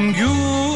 You